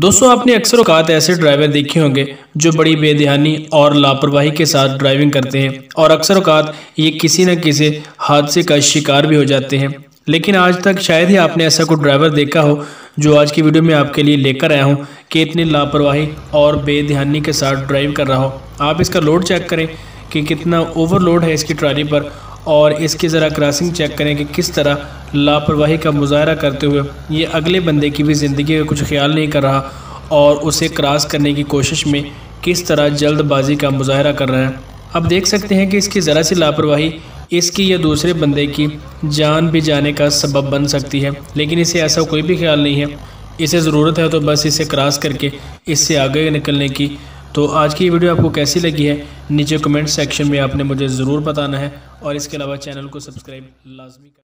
दोस्तों आपने अक्सर औकात ऐसे ड्राइवर देखे होंगे जो बड़ी बेध्यानी और लापरवाही के साथ ड्राइविंग करते हैं और अक्सर औकात ये किसी न किसी हादसे का शिकार भी हो जाते हैं। लेकिन आज तक शायद ही आपने ऐसा कोई ड्राइवर देखा हो। जो आज की वीडियो में आपके लिए लेकर आया हूँ कि इतनी लापरवाही और बेध्यानी के साथ ड्राइव कर रहा हो। आप इसका लोड चेक करें कि कितना ओवरलोड है इसकी ट्राली पर और इसकी ज़रा क्रॉसिंग चेक करें कि किस तरह लापरवाही का मुजाहरा करते हुए ये अगले बंदे की भी ज़िंदगी का कुछ ख्याल नहीं कर रहा और उसे क्रॉस करने की कोशिश में किस तरह जल्दबाजी का मुजाहरा कर रहा है। अब देख सकते हैं कि इसकी ज़रा सी लापरवाही इसकी या दूसरे बंदे की जान भी जाने का सबब बन सकती है, लेकिन इसे ऐसा कोई भी ख्याल नहीं है। इसे ज़रूरत है तो बस इसे क्रॉस करके इससे आगे निकलने की। तो आज की वीडियो आपको कैसी लगी है नीचे कमेंट सेक्शन में आपने मुझे ज़रूर बताना है और इसके अलावा चैनल को सब्सक्राइब लाजमी करें।